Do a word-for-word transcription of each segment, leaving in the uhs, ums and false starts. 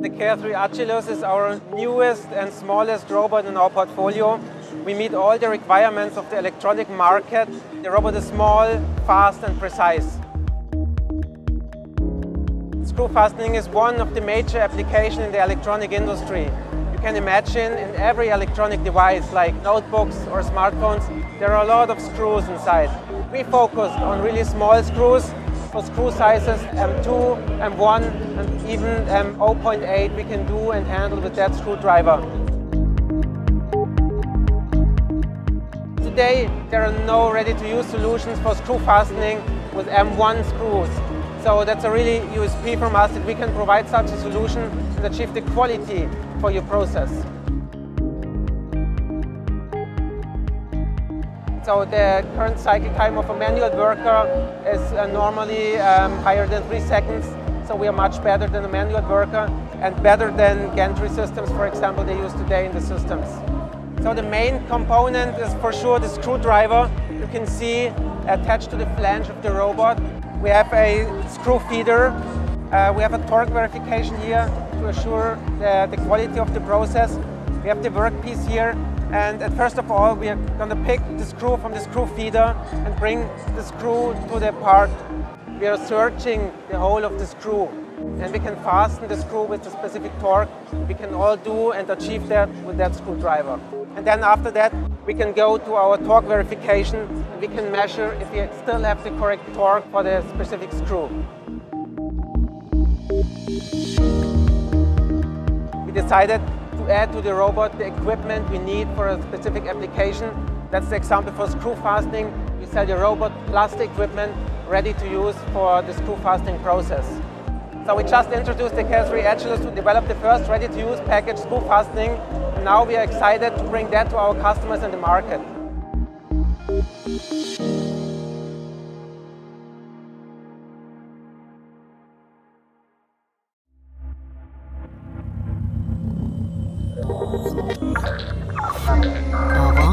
The K R three Agilus is our newest and smallest robot in our portfolio. We meet all the requirements of the electronic market. The robot is small, fast and precise. Screw fastening is one of the major applications in the electronic industry. You can imagine in every electronic device like notebooks or smartphones, there are a lot of screws inside. We focused on really small screws. For screw sizes M two, M one and even M zero point eight we can do and handle with that screwdriver. Today there are no ready-to-use solutions for screw fastening with M one screws. So that's a really U S P from us that we can provide such a solution and achieve the quality for your process. So the current cycle time of a manual worker is uh, normally um, higher than three seconds. So we are much better than a manual worker and better than gantry systems, for example, they use today in the systems. So the main component is for sure the screwdriver. You can see attached to the flange of the robot. We have a screw feeder. Uh, we have a torque verification here to assure the, the quality of the process. We have the workpiece here. And first of all, we are going to pick the screw from the screw feeder and bring the screw to the part. We are searching the hole of the screw and we can fasten the screw with a specific torque. We can all do and achieve that with that screwdriver. And then after that, we can go to our torque verification and we can measure if we still have the correct torque for the specific screw. We decided to add to the robot the equipment we need for a specific application. That's the example for screw fastening. We sell the robot plus the equipment ready to use for the screw fastening process. So we just introduced the K R three Agilus to develop the first ready-to-use package screw fastening. And now we are excited to bring that to our customers in the market.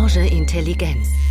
Orange Intelligence.